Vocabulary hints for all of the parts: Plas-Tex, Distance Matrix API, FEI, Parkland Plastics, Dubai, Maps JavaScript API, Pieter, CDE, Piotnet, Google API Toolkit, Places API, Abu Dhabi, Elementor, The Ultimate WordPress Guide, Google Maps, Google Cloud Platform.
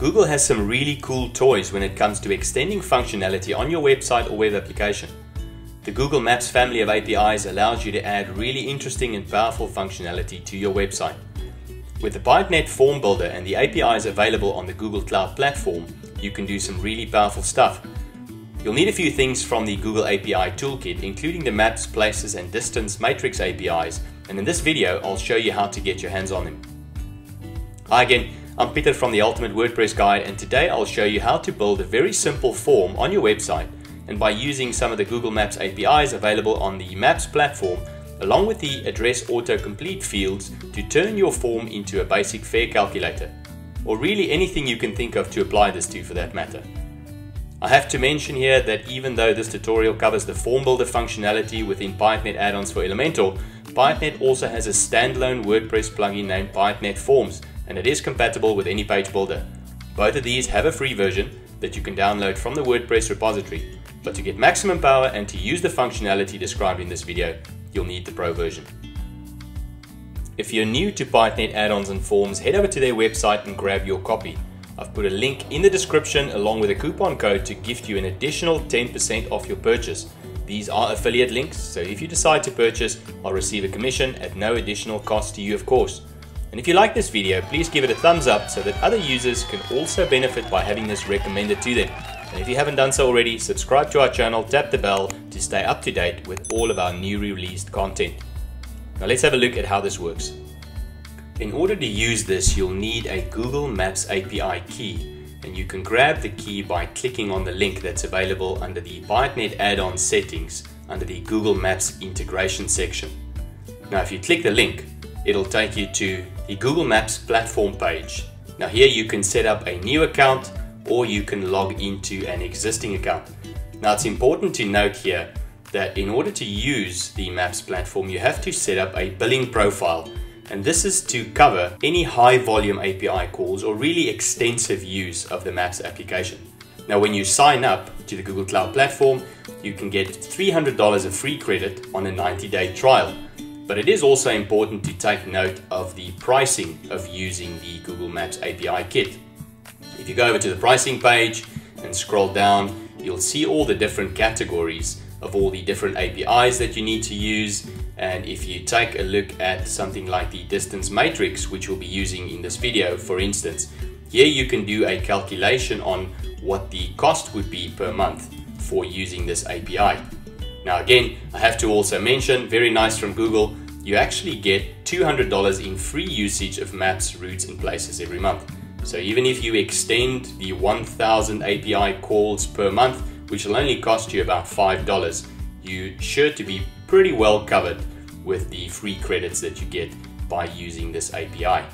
Google has some really cool toys when it comes to extending functionality on your website or web application. The Google Maps family of APIs allows you to add really interesting and powerful functionality to your website. With the Piotnet form builder and the APIs available on the Google Cloud Platform, you can do some really powerful stuff. You'll need a few things from the Google API Toolkit, including the Maps, Places and Distance Matrix APIs, and in this video I'll show you how to get your hands on them. Hi again, I'm Pieter from The Ultimate WordPress Guide, and today I'll show you how to build a very simple form on your website, and by using some of the Google Maps APIs available on the Maps platform, along with the address autocomplete fields, to turn your form into a basic fare calculator, or really anything you can think of to apply this to for that matter. I have to mention here that even though this tutorial covers the form builder functionality within Piotnet add-ons for Elementor, Piotnet also has a standalone WordPress plugin named Piotnet Forms, and it is compatible with any page builder. Both of these have a free version that you can download from the WordPress repository, but to get maximum power and to use the functionality described in this video, you'll need the Pro version. If you're new to Piotnet add-ons and forms, head over to their website and grab your copy. I've put a link in the description along with a coupon code to gift you an additional 10% off your purchase. These are affiliate links, so if you decide to purchase, I'll receive a commission at no additional cost to you, of course. And if you like this video, please give it a thumbs up so that other users can also benefit by having this recommended to them. And if you haven't done so already, subscribe to our channel, tap the bell to stay up to date with all of our newly released content. Now let's have a look at how this works. In order to use this, you'll need a Google Maps API key, and you can grab the key by clicking on the link that's available under the Piotnet add-on settings under the Google Maps integration section. Now if you click the link, it'll take you to the Google Maps platform page. Now here you can set up a new account, or you can log into an existing account. Now it's important to note here that in order to use the Maps platform, you have to set up a billing profile. And this is to cover any high volume API calls or really extensive use of the Maps application. Now when you sign up to the Google Cloud Platform, you can get $300 of free credit on a 90-day trial. But it is also important to take note of the pricing of using the Google Maps API kit. If you go over to the pricing page and scroll down, you'll see all the different categories of all the different APIs that you need to use. And if you take a look at something like the distance matrix, which we'll be using in this video, for instance, here you can do a calculation on what the cost would be per month for using this API. Now again, I have to also mention, very nice from Google, you actually get $200 in free usage of maps, routes and places every month. So even if you extend the 1,000 API calls per month, which will only cost you about $5, you're sure to be pretty well covered with the free credits that you get by using this API.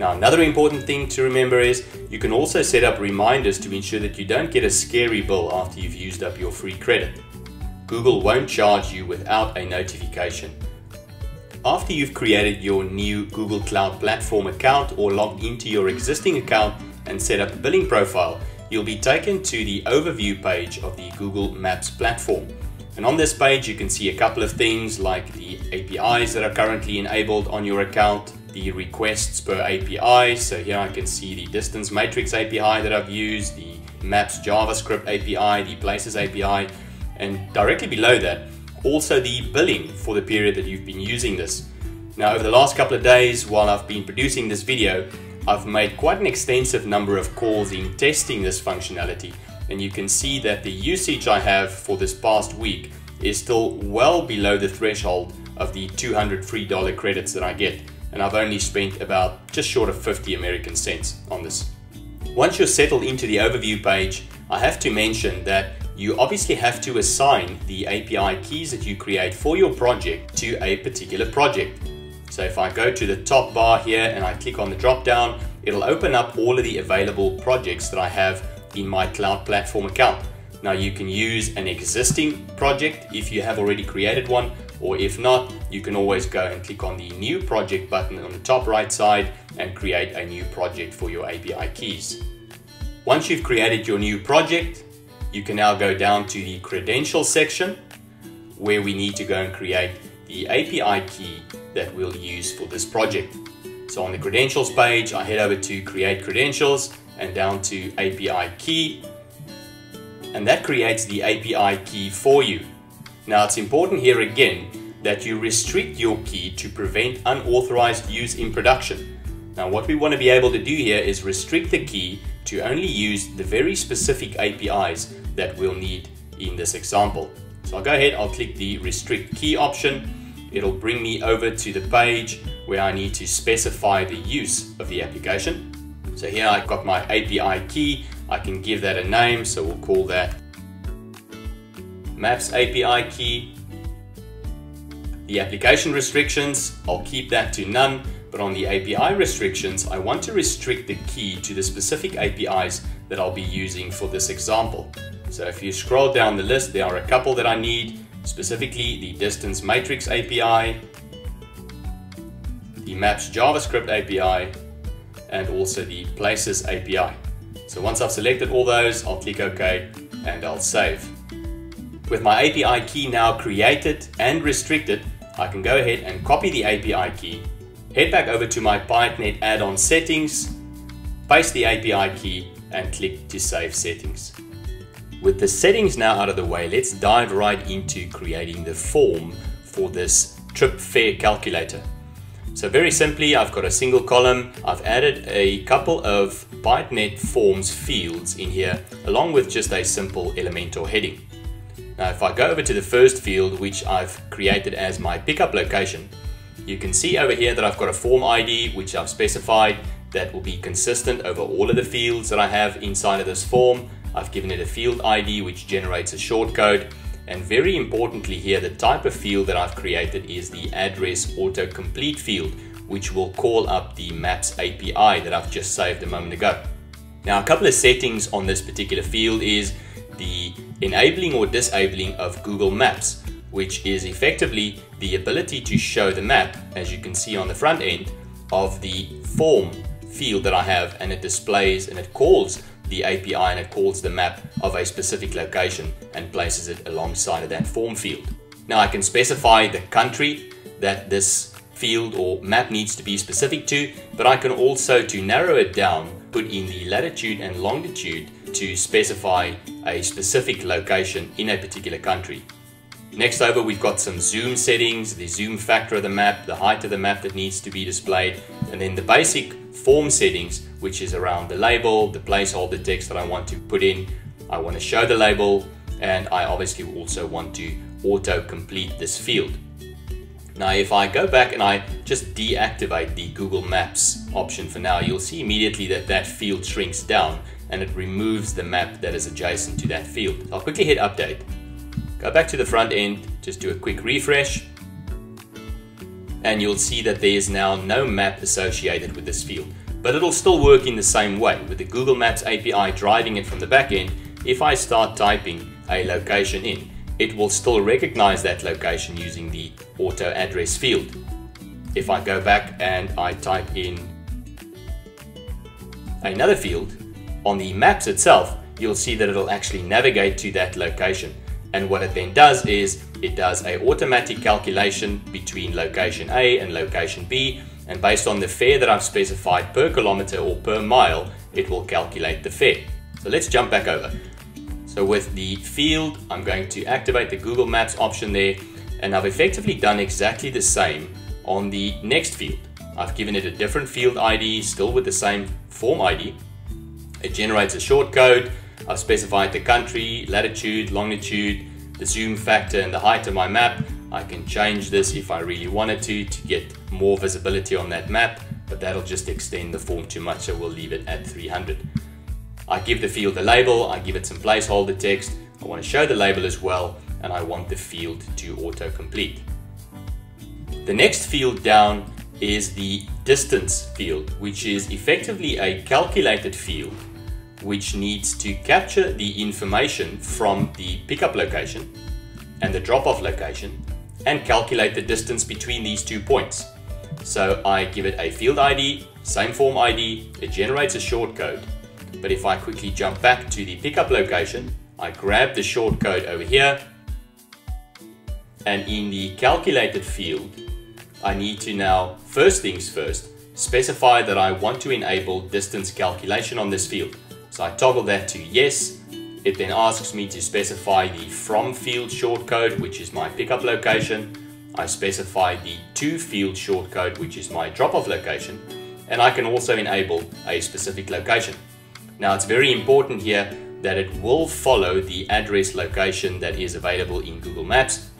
Now another important thing to remember is you can also set up reminders to ensure that you don't get a scary bill after you've used up your free credit. Google won't charge you without a notification. After you've created your new Google Cloud Platform account or logged into your existing account and set up a billing profile, you'll be taken to the overview page of the Google Maps platform. And on this page, you can see a couple of things like the APIs that are currently enabled on your account, the requests per API. So here I can see the distance matrix API that I've used, the Maps JavaScript API, the Places API, and directly below that, also the billing for the period that you've been using this. Now, over the last couple of days, while I've been producing this video, I've made quite an extensive number of calls in testing this functionality, and you can see that the usage I have for this past week is still well below the threshold of the $200 free dollar credits that I get, and I've only spent about just short of 50 American cents on this. Once you're settled into the overview page, I have to mention that you obviously have to assign the API keys that you create for your project to a particular project. So if I go to the top bar here and I click on the drop down, it'll open up all of the available projects that I have in my Cloud Platform account. Now you can use an existing project if you have already created one, or if not, you can always go and click on the new project button on the top right side and create a new project for your API keys. Once you've created your new project, you can now go down to the credentials section where we need to go and create the API key that we'll use for this project. So on the credentials page, I head over to create credentials and down to API key, and that creates the API key for you. Now it's important here again that you restrict your key to prevent unauthorized use in production. Now what we want to be able to do here is restrict the key to only use the very specific APIs that we'll need in this example. So I'll go ahead, I'll click the restrict key option. It'll bring me over to the page where I need to specify the use of the application. So here I've got my API key. I can give that a name, so we'll call that Maps API key. The application restrictions, I'll keep that to none, but on the API restrictions, I want to restrict the key to the specific APIs that I'll be using for this example. So if you scroll down the list, there are a couple that I need, specifically the Distance Matrix API, the Maps JavaScript API, and also the Places API. So once I've selected all those, I'll click OK and I'll save. With my API key now created and restricted, I can go ahead and copy the API key, head back over to my Piotnet add-on settings, paste the API key and click to save settings. With the settings now out of the way, let's dive right into creating the form for this trip fare calculator. So very simply, I've got a single column, I've added a couple of Piotnet forms fields in here, along with just a simple Elementor heading. Now if I go over to the first field, which I've created as my pickup location, you can see over here that I've got a form ID, which I've specified that will be consistent over all of the fields that I have inside of this form. I've given it a field ID, which generates a shortcode. And very importantly here, the type of field that I've created is the address autocomplete field, which will call up the Maps API that I've just saved a moment ago. Now, a couple of settings on this particular field is the enabling or disabling of Google Maps, which is effectively the ability to show the map, as you can see on the front end, of the form field that I have, and it displays and it calls the API and it calls the map of a specific location and places it alongside of that form field. Now I can specify the country that this field or map needs to be specific to, but I can also, to narrow it down, put in the latitude and longitude to specify a specific location in a particular country. Next over, we've got some zoom settings, the zoom factor of the map, the height of the map that needs to be displayed, and then the basic form settings, which is around the label, the placeholder text that I want to put in. I want to show the label, and I obviously also want to auto-complete this field. Now, if I go back and I just deactivate the Google Maps option for now, you'll see immediately that that field shrinks down and it removes the map that is adjacent to that field. I'll quickly hit update. Go back to the front end, just do a quick refresh, and you'll see that there is now no map associated with this field. But it'll still work in the same way, with the Google Maps API driving it from the back end. If I start typing a location in, it will still recognize that location using the auto address field. If I go back and I type in another field, on the maps itself, you'll see that it'll actually navigate to that location. And what it then does is it does an automatic calculation between location A and location B, and based on the fare that I've specified per kilometer or per mile, it will calculate the fare. So let's jump back over. So with the field, I'm going to activate the Google Maps option there, and I've effectively done exactly the same on the next field. I've given it a different field ID, still with the same form ID. It generates a shortcode. I've specified the country, latitude, longitude, the zoom factor and the height of my map. I can change this if I really wanted to get more visibility on that map, but that'll just extend the form too much, so we'll leave it at 300. I give the field a label, I give it some placeholder text, I want to show the label as well, and I want the field to autocomplete. The next field down is the distance field, which is effectively a calculated field which needs to capture the information from the pickup location and the drop-off location and calculate the distance between these two points. So I give it a field ID, same form ID, it generates a shortcode. But if I quickly jump back to the pickup location, I grab the shortcode over here, and in the calculated field, I need to now, first things first, specify that I want to enable distance calculation on this field. So I toggle that to yes. It then asks me to specify the from field shortcode, which is my pickup location. I specify the to field shortcode, which is my drop-off location. And I can also enable a specific location. Now it's very important here that it will follow the address location that is available in Google Maps.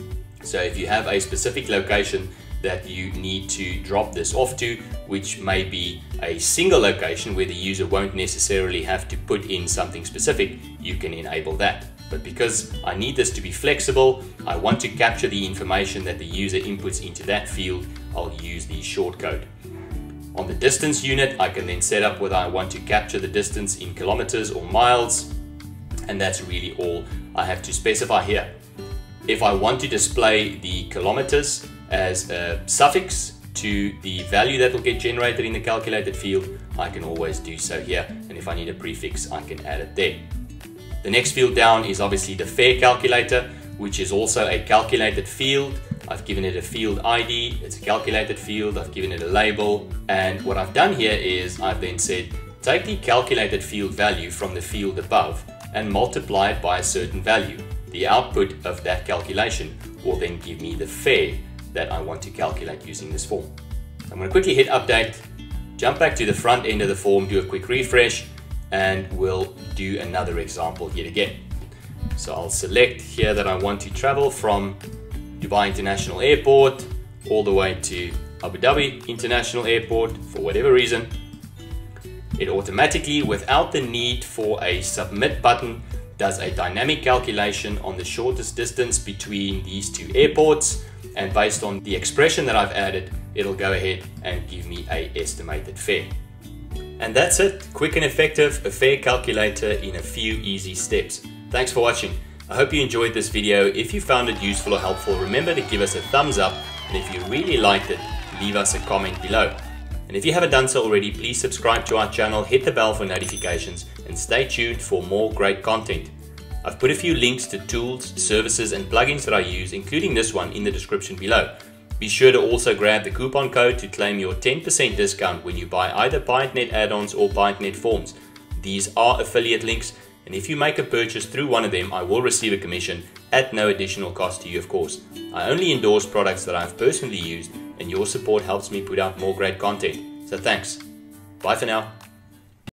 So if you have a specific location that you need to drop this off to, which may be a single location where the user won't necessarily have to put in something specific, you can enable that. But because I need this to be flexible, I want to capture the information that the user inputs into that field, I'll use the shortcode. On the distance unit, I can then set up whether I want to capture the distance in kilometers or miles, and that's really all I have to specify here. If I want to display the kilometers as a suffix to the value that will get generated in the calculated field, I can always do so here, and if I need a prefix, I can add it there. The next field down is obviously the fare calculator, which is also a calculated field. I've given it a field ID, it's a calculated field, I've given it a label, and what I've done here is I've then said, take the calculated field value from the field above and multiply it by a certain value. The output of that calculation will then give me the fare that I want to calculate using this form. I'm going to quickly hit update, jump back to the front end of the form, do a quick refresh, and we'll do another example yet again. So I'll select here that I want to travel from Dubai International Airport all the way to Abu Dhabi International Airport for whatever reason. It automatically, without the need for a submit button, does a dynamic calculation on the shortest distance between these two airports, and based on the expression that I've added, it'll go ahead and give me an estimated fare. And that's it, quick and effective, a fare calculator in a few easy steps. Thanks for watching. I hope you enjoyed this video. If you found it useful or helpful, remember to give us a thumbs up, and if you really liked it, leave us a comment below. And if you haven't done so already, please subscribe to our channel, hit the bell for notifications, and stay tuned for more great content. I've put a few links to tools, services, and plugins that I use, including this one, in the description below. Be sure to also grab the coupon code to claim your 10% discount when you buy either Piotnet add-ons or Piotnet forms. These are affiliate links, and if you make a purchase through one of them, I will receive a commission at no additional cost to you, of course. I only endorse products that I've personally used, and your support helps me put out more great content. So thanks. Bye for now.